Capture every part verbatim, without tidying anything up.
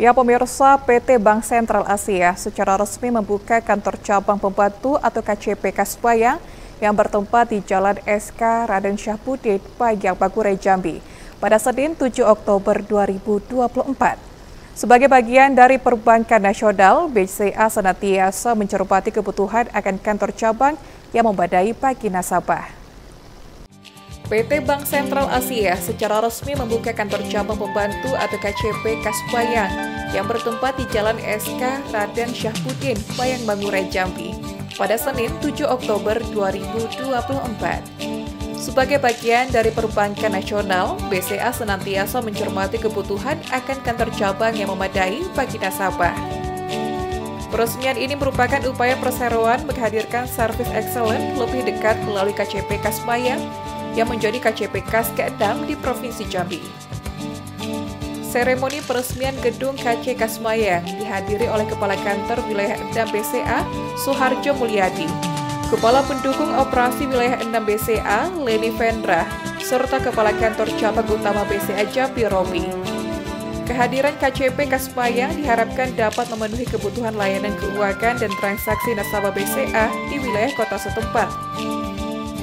Ya pemirsa, P T Bank Sentral Asia secara resmi membuka kantor cabang Pembatu atau K C P Kas Mayang yang bertempat di Jalan S K Raden Syahbudin, Mayang Bagure, Jambi pada Senin tujuh Oktober dua ribu dua puluh empat. Sebagai bagian dari Perbankan Nasional, B C A senantiasa mencermati kebutuhan akan kantor cabang yang membadai bagi nasabah. P T Bank Sentral Asia secara resmi membuka kantor cabang Pembantu atau K C P Kas Mayang yang bertempat di Jalan S K Raden Syahbudin, Mayang Bagure, Jambi pada Senin tujuh Oktober dua ribu dua puluh empat. Sebagai bagian dari Perbankan Nasional, B C A senantiasa mencermati kebutuhan akan kantor cabang yang memadai bagi nasabah. Peresmian ini merupakan upaya perseroan menghadirkan service excellent lebih dekat melalui K C P Kas Mayang yang menjadi K C P Kas keenam di Provinsi Jambi. Seremoni peresmian gedung K C P Kas Mayang dihadiri oleh Kepala Kantor Wilayah enam B C A, Suharjo Mulyadi, Kepala Pendukung Operasi Wilayah enam B C A, Lenny Vendra, serta Kepala Kantor Cabang Utama B C A Jambi, Roby. Kehadiran K C P Kas Mayang diharapkan dapat memenuhi kebutuhan layanan keuangan dan transaksi nasabah B C A di wilayah kota setempat.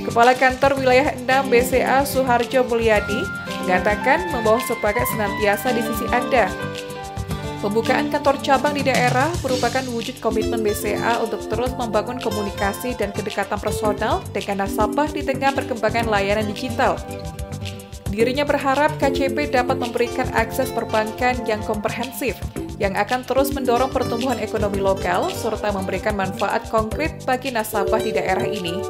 Kepala Kantor Wilayah enam B C A Suharjo Mulyadi mengatakan membawa sepakat senantiasa di sisi Anda. Pembukaan kantor cabang di daerah merupakan wujud komitmen B C A untuk terus membangun komunikasi dan kedekatan personal dengan nasabah di tengah perkembangan layanan digital. Dirinya berharap K C P dapat memberikan akses perbankan yang komprehensif, yang akan terus mendorong pertumbuhan ekonomi lokal serta memberikan manfaat konkret bagi nasabah di daerah ini.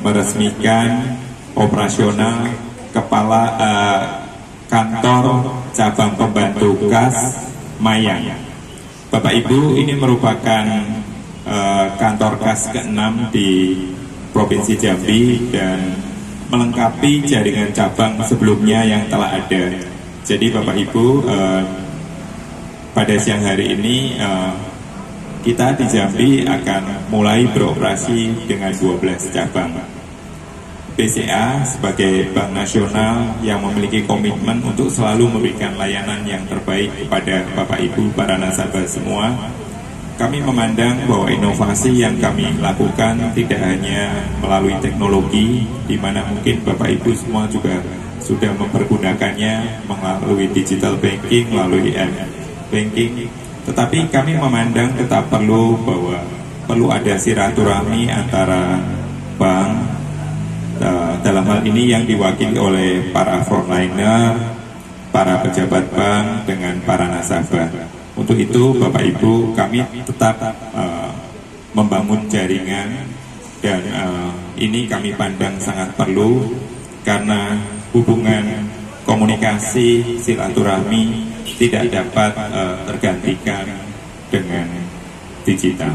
Meresmikan operasional kepala eh, kantor cabang Pembantu Kas Mayang. Bapak Ibu, ini merupakan eh, kantor Kas keenam di Provinsi Jambi dan melengkapi jaringan cabang sebelumnya yang telah ada. Jadi Bapak Ibu, eh, pada siang hari ini eh, kita di Jambi akan mulai beroperasi dengan dua belas cabang. B C A sebagai bank nasional yang memiliki komitmen untuk selalu memberikan layanan yang terbaik kepada Bapak Ibu para nasabah semua, kami memandang bahwa inovasi yang kami lakukan tidak hanya melalui teknologi, di mana mungkin Bapak Ibu semua juga sudah mempergunakannya melalui digital banking, melalui app banking, tetapi kami memandang tetap perlu bahwa perlu ada silaturahmi antara bank uh, dalam hal ini yang diwakili oleh para frontliner, para pejabat bank dengan para nasabah. Untuk itu Bapak Ibu, kami tetap uh, membangun jaringan dan uh, ini kami pandang sangat perlu karena hubungan komunikasi silaturahmi tidak dapat uh, tergantikan dengan digital.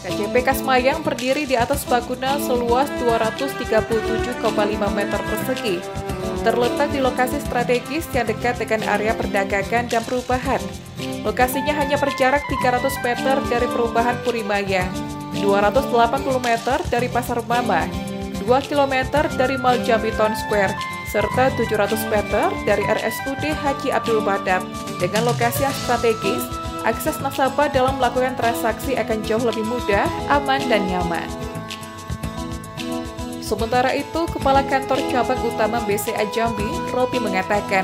K C P Kas Mayang berdiri di atas bangunan seluas dua ratus tiga puluh tujuh koma lima meter persegi. Terletak di lokasi strategis yang dekat dengan area perdagangan dan perubahan. Lokasinya hanya berjarak tiga ratus meter dari perubahan Purimaya, dua ratus delapan puluh meter dari Pasar Mama, dua kilometer dari Mall Jambi Town Square, serta tujuh ratus meter dari R S U D Haji Abdul Badar. Dengan lokasi yang strategis, akses nasabah dalam melakukan transaksi akan jauh lebih mudah, aman, dan nyaman. Sementara itu, Kepala Kantor Cabang Utama B C A Jambi, Roby, mengatakan,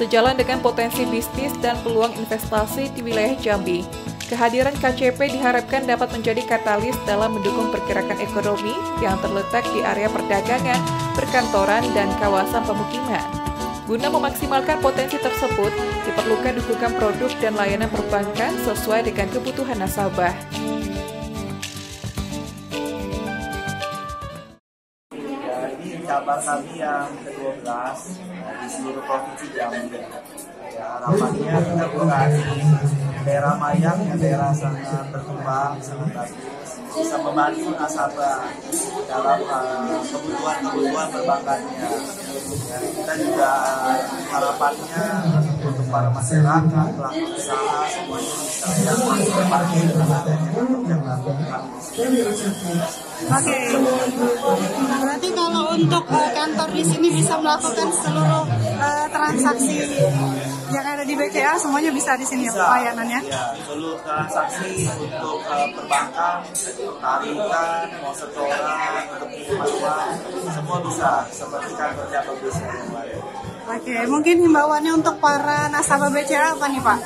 sejalan dengan potensi bisnis dan peluang investasi di wilayah Jambi, kehadiran K C P diharapkan dapat menjadi katalis dalam mendukung pergerakan ekonomi yang terletak di area perdagangan, perkantoran, dan kawasan pemukiman. Guna memaksimalkan potensi tersebut, diperlukan dukungan produk dan layanan perbankan sesuai dengan kebutuhan nasabah. Jadi cabang kami yang ke dua belas di seluruh Provinsi Jambi. Ya, harapannya kita berkali daerah Mayang, daerah sangat berkembang, sangat bagus, bisa membantu nasabah dalam uh, kebutuhan-kebutuhan perbankannya. Ya, kita juga harapannya untuk para masyarakat, pelaku usaha, semuanya Oke, berarti kalau untuk uh, kantor di sini bisa melakukan seluruh uh, transaksi yang ada di B C A, semuanya bisa di sini pelayanannya. Ya, seluruh transaksi untuk uh, perbankan, tarikan, mau setoran, untuk pengiriman, semua bisa seperti kantor yang B C A Mobile. Oke, mungkin himbauannya untuk para nasabah B C A apa nih Pak?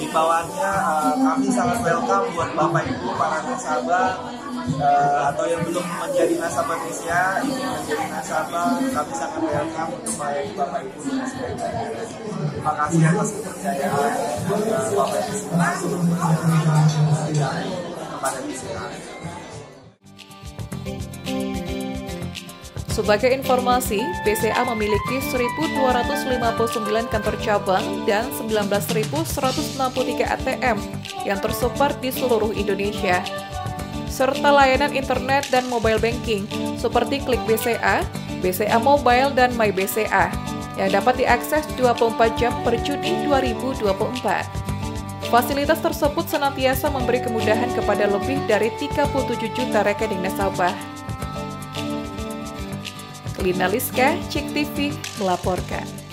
Himbauannya uh, kami sangat welcome buat Bapak Ibu para nasabah uh, atau yang belum menjadi nasabah B C A, ingin menjadi nasabah, kami sangat welcome untuk melayani Bapak Ibu di nasabah B C A. Terima kasih atas kepercayaan uh, Bapak Ibu seluruh nasabah kepada B C A. Sebagai informasi, B C A memiliki seribu dua ratus lima puluh sembilan kantor cabang dan sembilan belas ribu seratus enam puluh tiga A T M yang tersebar di seluruh Indonesia. Serta layanan internet dan mobile banking seperti klik B C A, B C A Mobile, dan MyBCA yang dapat diakses dua puluh empat jam per Juni dua ribu dua puluh empat. Fasilitas tersebut senantiasa memberi kemudahan kepada lebih dari tiga puluh tujuh juta rekening nasabah. Lina Liska, Cek T V melaporkan.